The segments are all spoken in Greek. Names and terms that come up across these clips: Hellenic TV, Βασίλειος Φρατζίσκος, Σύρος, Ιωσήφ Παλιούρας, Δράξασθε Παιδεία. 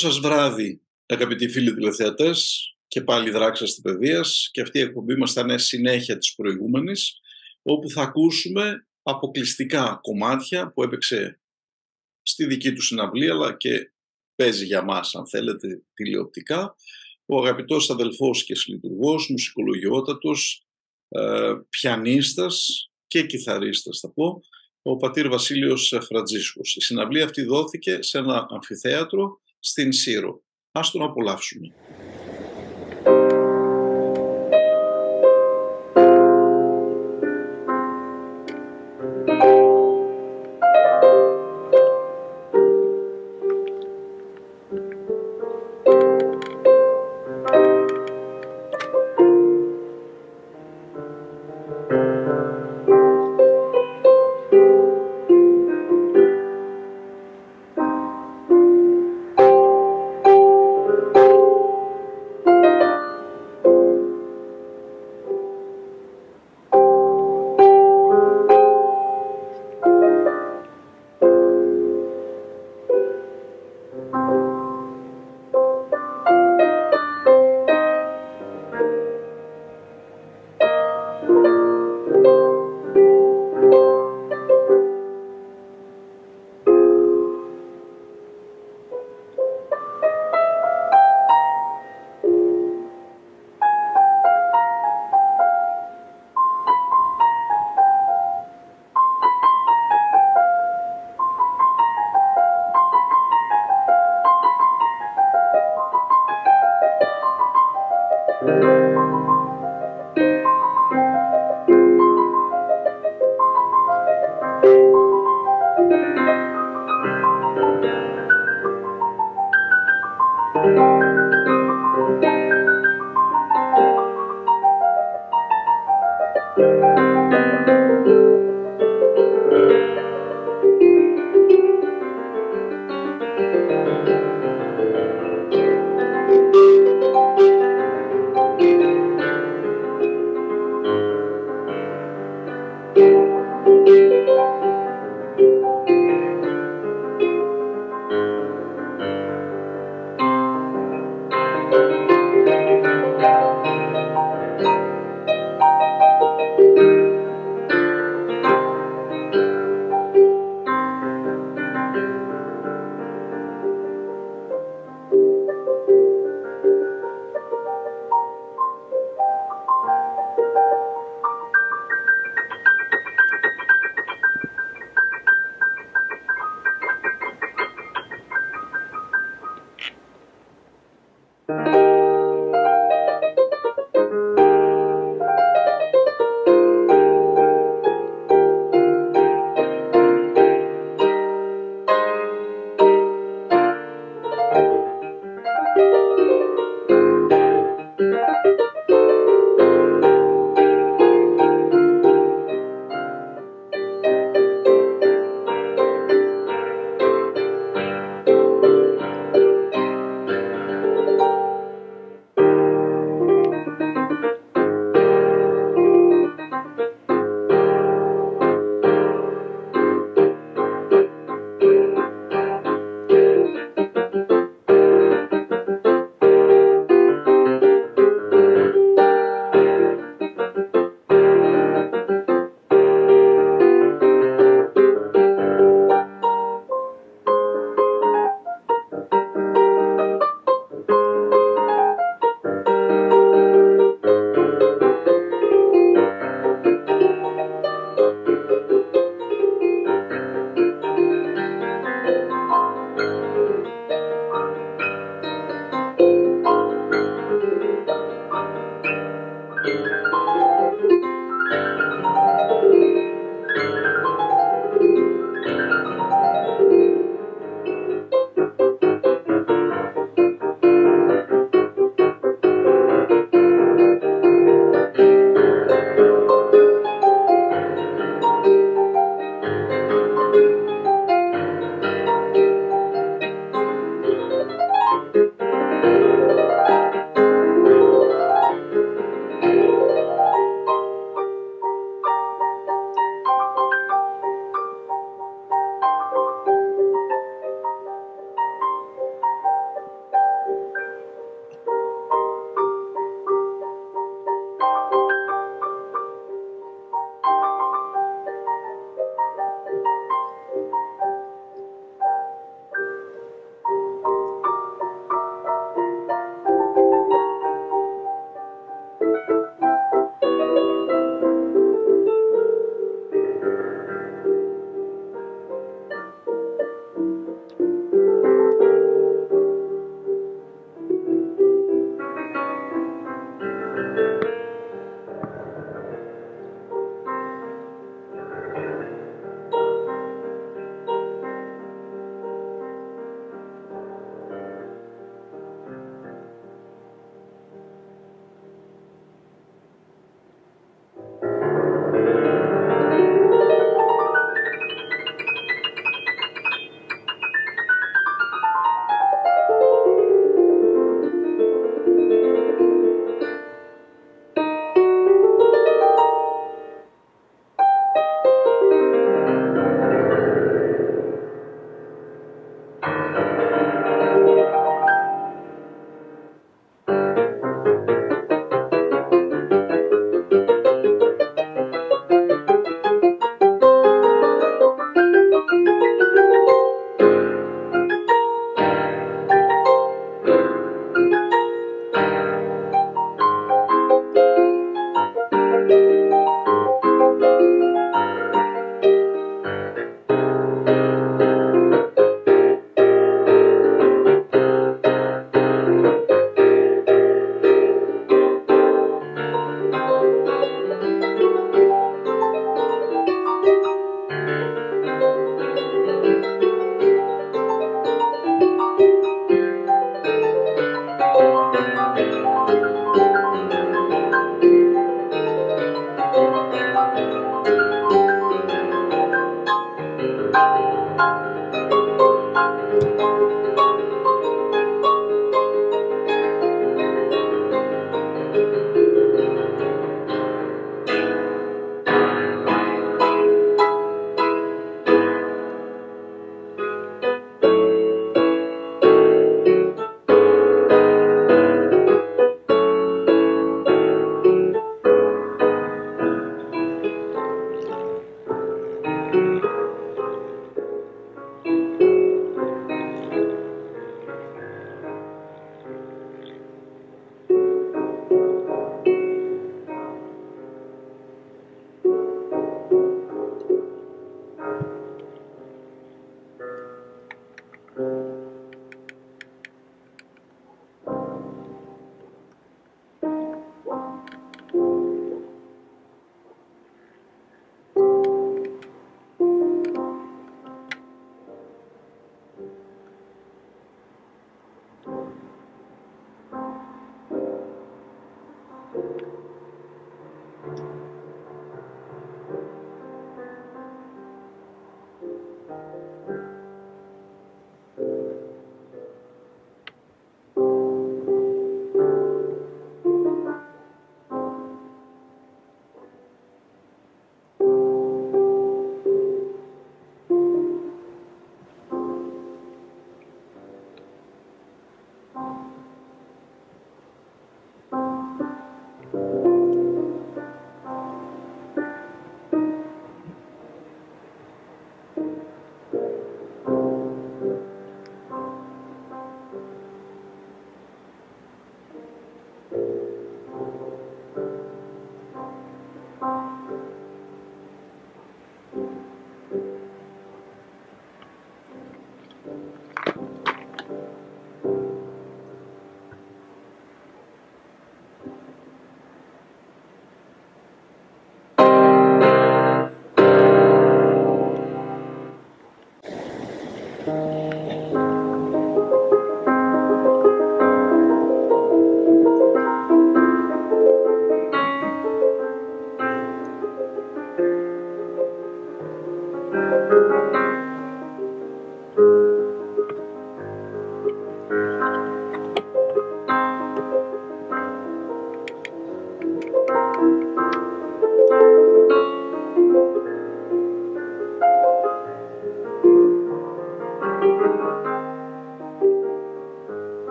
σας βράδυ, αγαπητοί φίλοι τηλεθεατές, και πάλι δράξας της παιδείας, και αυτή η εκπομπή μας θα είναι συνέχεια της προηγούμενης, όπου θα ακούσουμε αποκλειστικά κομμάτια που έπαιξε στη δική του συναυλία, αλλά και παίζει για μας, αν θέλετε, τηλεοπτικά, ο αγαπητός αδελφός και συλλειτουργός, μουσικολογιότατος, πιανίστας και κιθαρίστας, θα πω, ο πατήρ Βασίλειος Φρατζίσκος. Η συναυλία αυτή δόθηκε σε ένα αμφιθέατρο στην Σύρο. Ας τον απολαύσουμε.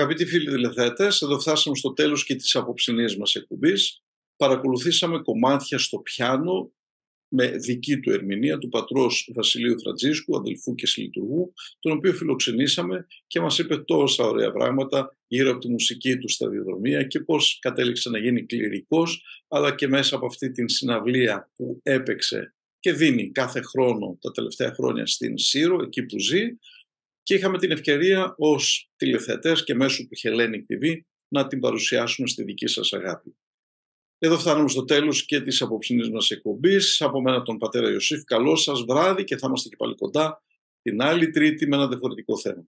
Αγαπητοί φίλοι τηλεθεατές, εδώ φτάσαμε στο τέλος και της απόψινής μας εκπομπής. Παρακολουθήσαμε κομμάτια στο πιάνο με δική του ερμηνεία του πατρός Βασιλείου Φρατζίσκου, αδελφού και συλλειτουργού, τον οποίο φιλοξενήσαμε και μας είπε τόσα ωραία πράγματα γύρω από τη μουσική του σταδιοδρομία και πώς κατέληξε να γίνει κληρικός, αλλά και μέσα από αυτή την συναυλία που έπαιξε και δίνει κάθε χρόνο τα τελευταία χρόνια στην Σύρο, εκεί που ζει. Και είχαμε την ευκαιρία ως τηλεθεατές και μέσω του Hellenic TV να την παρουσιάσουμε στη δική σας αγάπη. Εδώ φτάνουμε στο τέλος και της απόψινής μας εκπομπής. Από μένα τον πατέρα Ιωσήφ, καλό σας βράδυ και θα είμαστε και πάλι κοντά την άλλη Τρίτη με ένα διαφορετικό θέμα.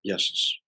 Γεια σας.